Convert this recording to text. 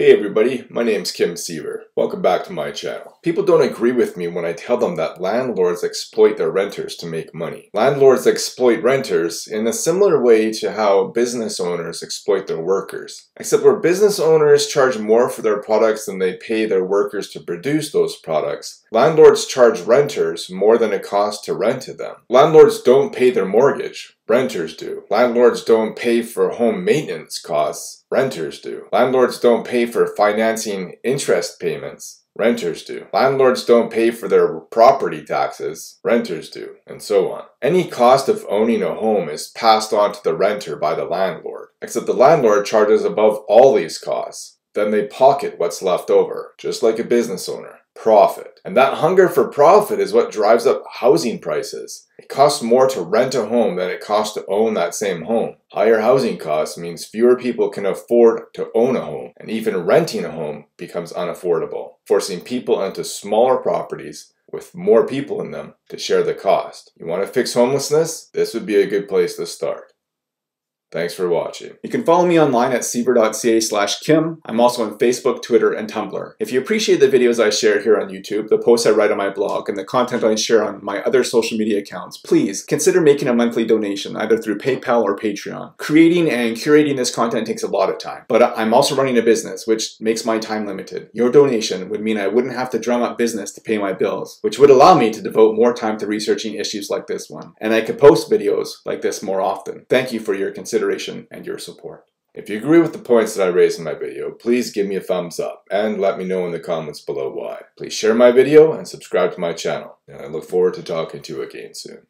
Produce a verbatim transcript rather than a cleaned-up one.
Hey everybody, my name's Kim Siever. Welcome back to my channel. People don't agree with me when I tell them that landlords exploit their renters to make money. Landlords exploit renters in a similar way to how business owners exploit their workers. Except where business owners charge more for their products than they pay their workers to produce those products, landlords charge renters more than it costs to rent to them. Landlords don't pay their mortgage. Renters do. Landlords don't pay for home maintenance costs. Renters do. Landlords don't pay for financing interest payments. Renters do. Landlords don't pay for their property taxes. Renters do. And so on. Any cost of owning a home is passed on to the renter by the landlord. Except the landlord charges above all these costs. Then they pocket what's left over. Just like a business owner. Profit. And that hunger for profit is what drives up housing prices. It costs more to rent a home than it costs to own that same home. Higher housing costs means fewer people can afford to own a home, and even renting a home becomes unaffordable, forcing people into smaller properties with more people in them to share the cost. You want to fix homelessness? This would be a good place to start. Thanks for watching. You can follow me online at siever dot c a slash kim. I'm also on Facebook, Twitter, and Tumblr. If you appreciate the videos I share here on YouTube, the posts I write on my blog, and the content I share on my other social media accounts, please consider making a monthly donation either through PayPal or Patreon. Creating and curating this content takes a lot of time, but I'm also running a business, which makes my time limited. Your donation would mean I wouldn't have to drum up business to pay my bills, which would allow me to devote more time to researching issues like this one, and I could post videos like this more often. Thank you for your consideration. consideration and your support. If you agree with the points that I raised in my video, please give me a thumbs up and let me know in the comments below why. Please share my video and subscribe to my channel, and I look forward to talking to you again soon.